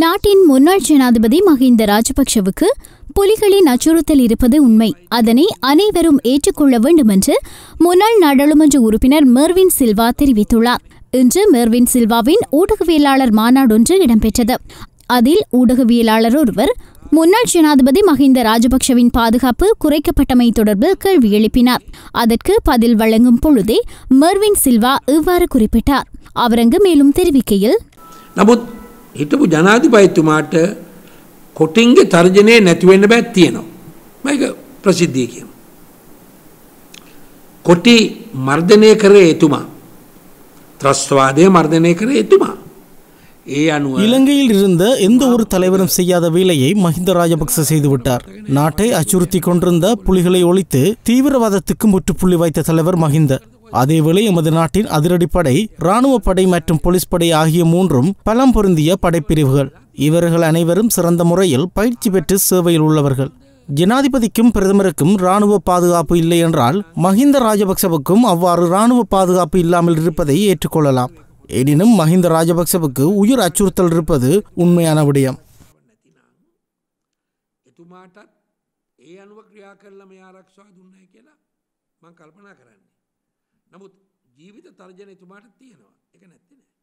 நாட்டின் முன்னாள் ஜனாதிபதி மஹிந்த ராஜபக்ஷவுக்கு புலிகளின் அச்சுறுத்தல் இருப்பது உண்மை. அதனை அனைவரும் ஏற்றுக்கொள்ள வேண்டும் என்று முன்னாள் நாடாளுமன்ற உறுப்பினர் மெர்வின் சில்வா தெரிவித்துள்ளார். இன்று மெர்வின் சில்வாவின் ஊடகவியலாளர் மாநாடொன்று இடம்பெற்றது. அதில் ஊடகவியலாளர் ஒருவர் முன்னாள் ஜனாதிபதி மஹிந்த ராஜபக்ஷவின் பாதுகாப்பு குறைக்கப்பட்டமை தொடர்பில் கேள்வி எழுப்பினார். அதற்கு பதில் வழங்கும் பொழுதே மெர்வின் சில்வா இவ்வாறு குறிப்பிட்டார். அவர் அங்கு மேலும் தெரிவிக்கையில், හිටපු ජනාධිපතිතුමාට කොටින්ගේ තර්ජනය නැති වෙන්න බෑ තියෙනවා. මේක ප්‍රසිද්ධිය කියනවා. කොටි මර්ධනය කරේ එතුමා. ත්‍රස්වාදයේ මර්ධනය කරේ එතුමා. இலங்கையில் இருந்த எந்த ஒரு தலைவரும் செய்யாத வேலையை மஹிந்த ராஜபக்ச செய்துவிட்டார். நாட்டை அச்சுறுத்தி கொண்டிருந்த புலிகளை ஒழித்து தீவிரவாதத்துக்கு முற்றுப்புள்ளி வைத்த தலைவர் மஹிந்த. அதேவேளை எமது நாட்டின் அதிரடிப்படை, இராணுவ படை மற்றும் போலீஸ் படை ஆகிய மூன்றும் பலம் பொருந்திய படைப்பிரிவுகள். இவர்கள் அனைவரும் சிறந்த முறையில் பயிற்சி பெற்று சேவையில் உள்ளவர்கள். ஜனாதிபதிக்கும் பிரதமருக்கும் இராணுவ பாதுகாப்பு இல்லை என்றால் மஹிந்த ராஜபக்சவுக்கும் அவ்வாறு இராணுவ பாதுகாப்பு இல்லாமல் இருப்பதை ஏற்றுக்கொள்ளலாம். எனினும் மஹிந்த ராஜபக்சவுக்கு உயிர் அச்சுறுத்தல் இருப்பது உண்மையான விடயம். නමුත් ජීවිත තර්ජන එතුමාට තියෙනවා. ඒක නැත්තේ නෑ.